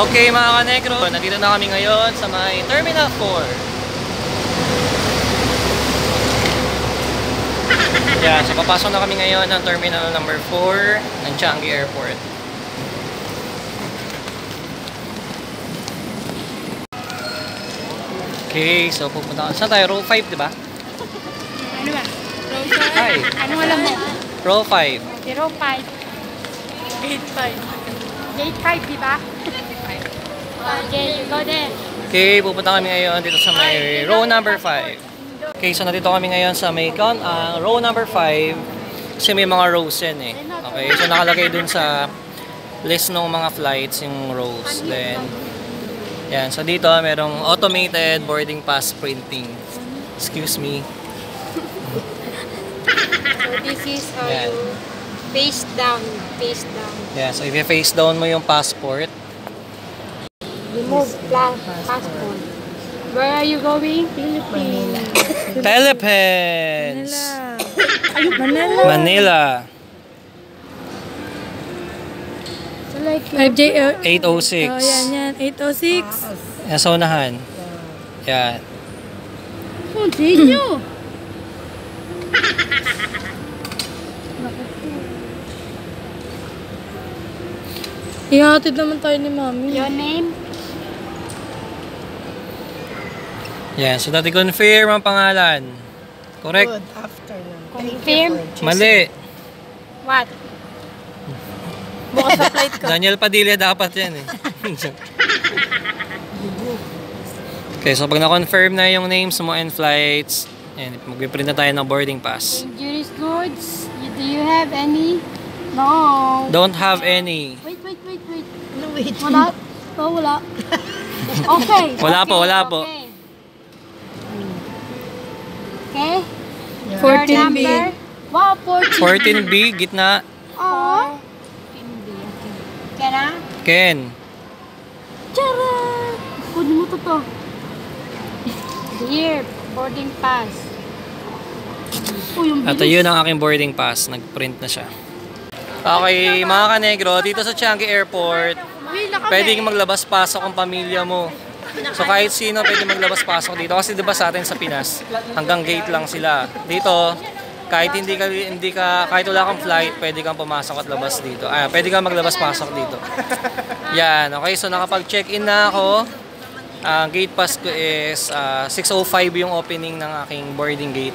Okay mga kanegro, nandito na kami ngayon sa may Terminal 4. Yeah, so papasok na kami ngayon ng Terminal number 4 ng Changi Airport. Okay, so pupunta saan tayo? Row 5, di ba? Ano ba? Row 5? Ano alam mo? Row 5. Okay, row 5. Gate 5. Gate 5, di ba? Okay, you go there. Okay, pupunta kami ngayon dito sa may row number 5. Okay, so nandito kami ngayon sa may row number 5 kasi may mga rows yan eh. Okay, so nakalagay dun sa list ng mga flights yung rows. Then, yan. So dito, merong automated boarding pass printing. Excuse me. So this is how you face down. Face down. Yeah, so if you face down mo yung passport, remove passport. Where are you going? Philippines. Philippines. Manila. Manila. 806. Oh, yan. 806. Nasonahan. Yan. Oh, dinyo. Ihatid naman tayo ni Mami. Your name? Yeah, so dati confirm ang pangalan. Correct? Good afternoon. Confirm? Mali. What? Bukas sa flight ko. Daniel Padilla dapat yan eh. Okay, so pag na-confirm na yung names mo and flights, mag-print na tayo ng boarding pass. Juris goods, do you have any? No. Don't have any. Wait. No, wait. Wala? Oh, wala. Okay. Wala po. Okay. 14B. Wow, 14. 14B, gitna. Oo. 14B. Ken ah? Ken. Tara! Kunin mo to. Here, boarding pass. At yun ang aking boarding pass. Nag-print na siya. Okay, mga kanegro, dito sa Changi Airport, pwede maglabas-pasok ang pamilya mo. So kahit sino pwede maglabas-pasok dito kasi 'di ba sa atin sa Pinas, hanggang gate lang sila. Dito, kahit kahit wala kang flight, pwede kang pumasok at labas dito. Ah, pwede kang maglabas-pasok dito. Yan, okay. So nakapag-check-in na ako. Ang gate pass ko is 6:05 yung opening ng aking boarding gate.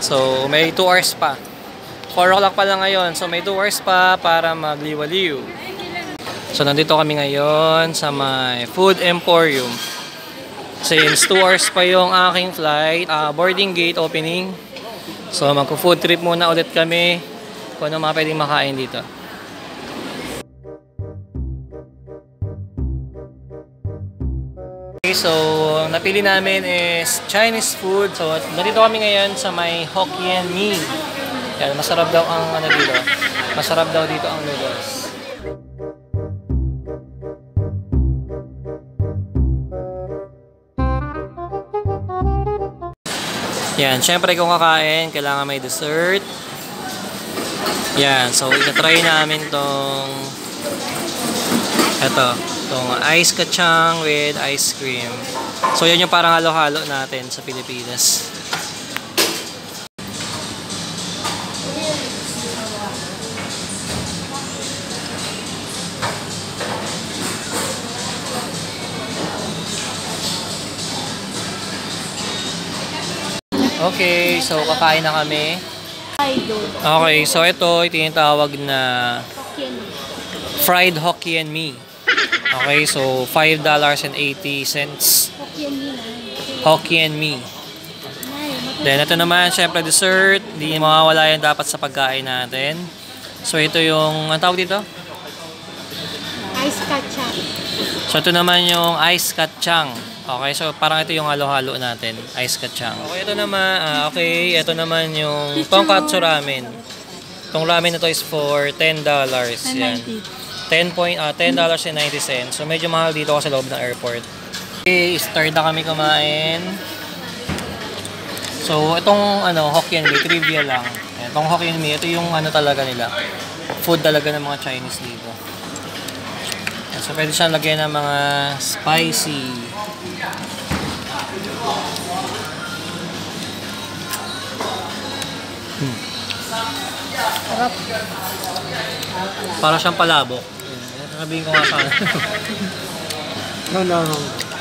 So may 2 hours pa. 4 o'clock pa lang ngayon. So may 2 hours pa para magliwaliw. So, nandito kami ngayon sa my food emporium. Since 2 hours pa yung aking flight, boarding gate opening. So, magko-food trip muna ulit kami kung ano mga pwedeng makain dito. Okay, so, napili namin is Chinese food. So, nandito kami ngayon sa my Hokkien Mee. Yan, masarap daw ang ano dito. Masarap daw dito ang noodles. Yan, syempre kung kakain, kailangan may dessert. Yan, so itatry namin tong Ice Kachang with ice cream. So yan yung parang halo-halo natin sa Pilipinas. Okay, so kakain na kami. Okay, so ito tinatawag na fried Hokkien Mee. Okay, so $5.80. Hokkien Mee. Then ito naman, syempre dessert. Hindi mawawala yan dapat sa pagkain natin. So ito yung, ang tawag dito? Ice Kachang. So ito naman yung Ice Kachang. Okay, so parang ito yung halo-halo natin, Ice Kachang. Okay, ito naman yung tonkatsu ramen. Itong ramen na to is for $10. Yan. $10.90. So medyo mahal dito kasi loob ng airport. Okay, start na kami kumain. So itong Hokkien Mee, trivia lang. Itong Hokkien Mee, ito yung talaga nila. Food talaga ng mga Chinese dito. So So, pwede siyang lagyan ng mga spicy. Sarap. Para siyang palabok. Sabihin ko nga sana. No.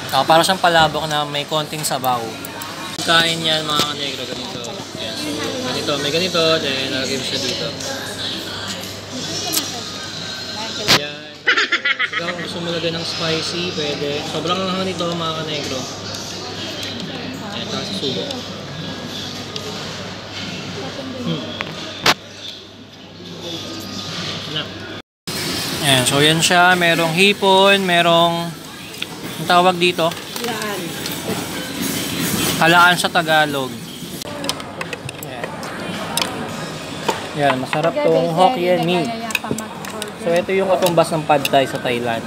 So, para siyang palabok na may konting sabaw. Kain yan mga kanegro, ganito. Ayan, so, ganito. May ganito, then nalagay mo siya dito. Ayan. So, kung gusto mo lagay ng spicy, pwede. Sobrang lang nito mga kanegro. Ayan, saka sa subo. Ayan, so yan siya. Merong hipon, merong... Ang tawag dito? Halaan. Halaan sa Tagalog. Ayan. Ayan, masarap tong Hokkien Mee. So ito yung katumbas ng Pad Thai sa Thailand.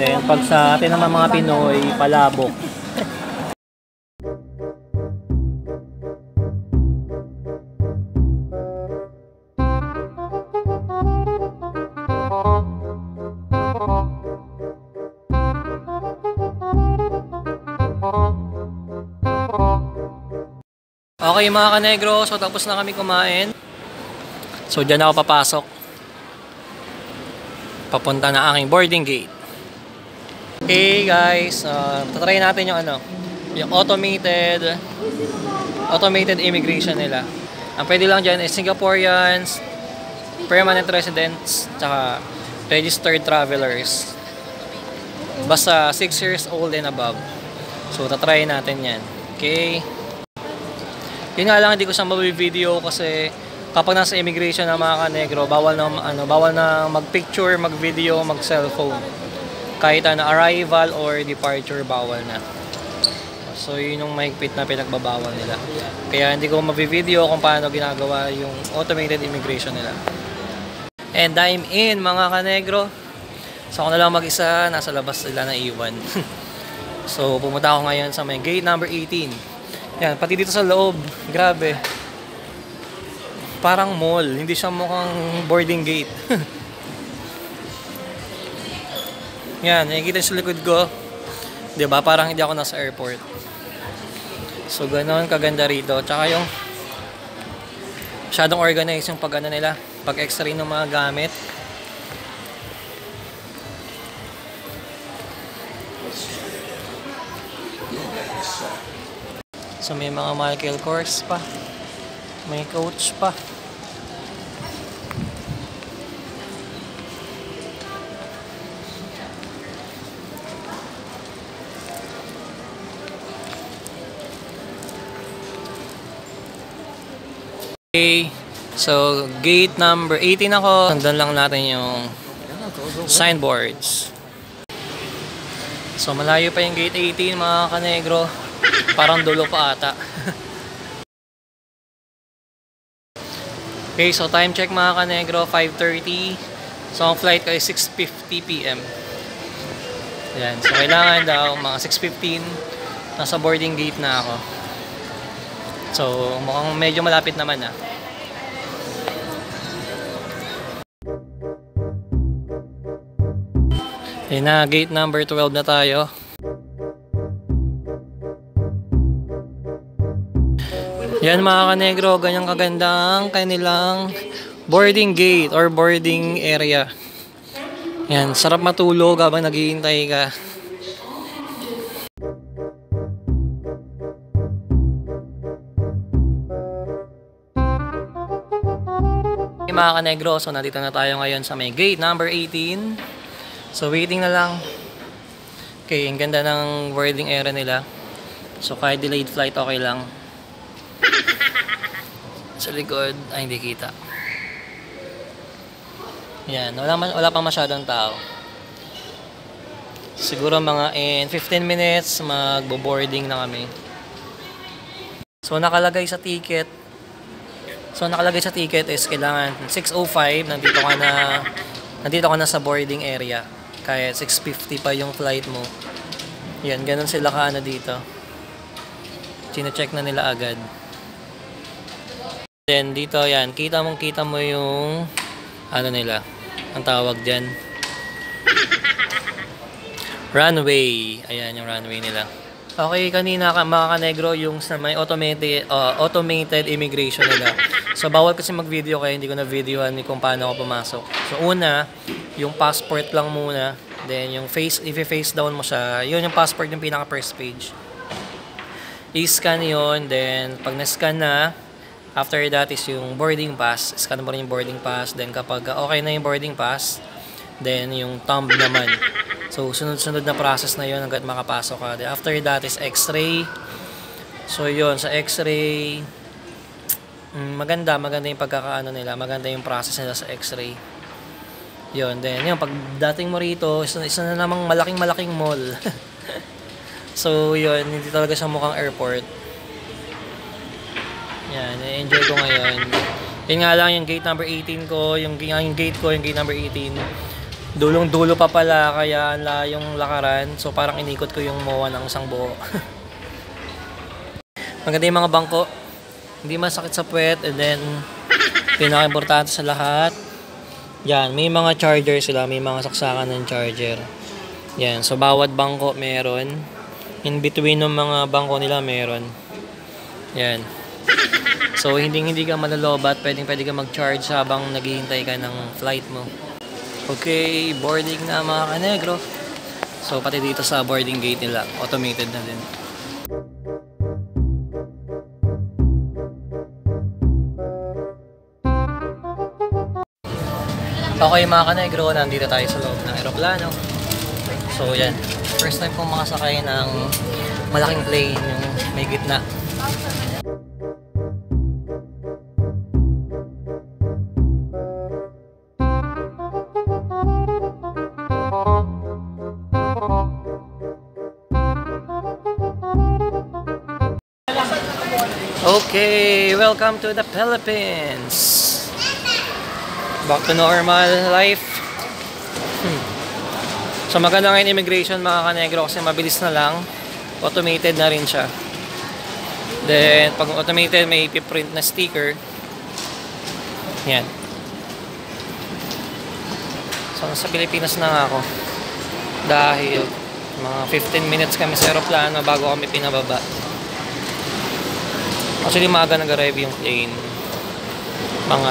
Then pag sa atin naman mga Pinoy, palabok. Okay mga kanegro, so tapos na kami kumain. So dyan ako papasok. Papunta na aking boarding gate. Okay guys, tatry natin yung ano, yung automated immigration nila. Ang pwede lang dyan is Singaporeans, permanent residents, tsaka registered travelers. Basta 6 years old and above. So tatry natin yan. Okay? Yun nga lang, hindi ko siya mabivideo kasi kapag nasa immigration ng mga kanegro, bawal na mag-picture, mag-video, mag-cellphone. Kahit na arrival or departure, bawal na. So yun yung mahigpit na pinagbabawal nila. Kaya hindi ko mabivideo kung paano ginagawa yung automated immigration nila. And I'm in mga kanegro. So ako na lang mag-isa, nasa labas sila na iwan. So pumunta ako ngayon sa may gate number 18. Yan, pati dito sa loob, grabe. Parang mall, hindi siya mukhang boarding gate. Yan, nakikita sa likod ko. 'Di ba? Parang hindi ako nasa airport. So ganoon kaganda rito. Tsaka yung masyadong organized yung pag-ano nila, pag-x-ray ng mga gamit. So may mga Michael Kors pa. May coach pa. Okay. So gate number 18 ako. Sundan lang natin yung signboards. So malayo pa yung gate 18 mga kanegro. Parang dulo pa ata. Okay, so time check mga kanegro, 5:30. So ang flight ko ay 6:50 PM. Ayan, so kailangan daw mga 6:15 nasa boarding gate na ako. So mukhang medyo malapit naman na. Ayan na, gate number 12 na tayo. Yan mga kanegro, ganyang kagandang kanilang boarding gate or boarding area. Yan, sarap matulog habang naghihintay ka. Okay, mga kanegro, so nandito na tayo ngayon sa may gate number 18. So waiting na lang. Okay, ang ganda ng boarding area nila. So kahit delayed flight, okay lang. Sa likod ay hindi kita. Yan, wala pang masyadong tao. Siguro mga in 15 minutes magbo-boarding na kami. So nakalagay sa ticket. So nakalagay sa ticket is kailangan 6:05 nandito ka na sa boarding area. Kaya 6:50 pa yung flight mo. Yan, ganun sila kaano dito. Chine-check na nila agad. Then dito yan, kita mo yung ano nila, ang tawag dyan. runway. Ayan yung runway nila. Okay, kanina mga kanegro yung sa may automated immigration nila. So bawal kasi mag-video kaya hindi ko na-videohan kung paano ako pumasok. So una, yung passport lang muna. Then yung face, if face down mo siya, yun yung passport yung pinaka first page. I-scan yun, then pag na-scan na, after that is yung boarding pass. Scan mo rin yung boarding pass. Then kapag okay na yung boarding pass, then yung thumb naman. So, sunod-sunod na process na yun hanggat makapasok ka. Then, after that is x-ray. So, yun. Sa x-ray, maganda. Maganda yung pagkakaano nila. Maganda yung process nila sa x-ray. Yun. Then, yun. Pagdating mo rito, isa na namang malaking-malaking mall. So, yun. Hindi talaga siya mukhang airport. Yan. Na-enjoy ko ngayon. Yun nga lang, yung gate number 18 ko. Yung gate number 18. Dulong-dulo pa pala kaya yung lakaran. So parang inikot ko yung MOA ng isang buo. Maganda yung mga bangko. Hindi masakit sa puwet. And then, pinaka-importante sa lahat. Yan, may mga charger sila. May mga saksakan ng charger. Yan, so bawat bangko meron. In between ng mga bangko nila meron. Yan. So hindi ka malalobat. Pwede ka mag-charge habang naghihintay ka ng flight mo. Okay, boarding na mga kanegro. So, pati dito sa boarding gate nila, automated na din. Okay mga kanegro, nandito tayo sa loob ng aeroplano. So, yan. First time kong makasakay ng malaking plane, yung may gitna. Okay, welcome to the Philippines. Back to normal life. So maganda ngayon immigration mga kanegro kasi mabilis na lang. Automated na rin siya. Then pag automated may ipiprint na sticker. Yan. So nasa Pilipinas na nga ako. Dahil mga 15 minutes kami sa aeroplano bago kami pinababa. Actually, maaga nag-arrive yung plane. Mga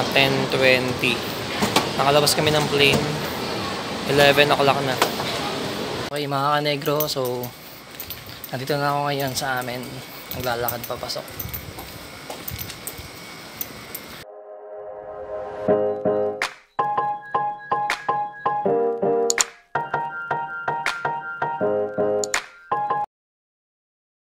10:20. Nakalabas kami ng plane. 11 o'clock na. Okay, mga kanegro. So, nandito na ako ngayon sa amin. Naglalakad papasok.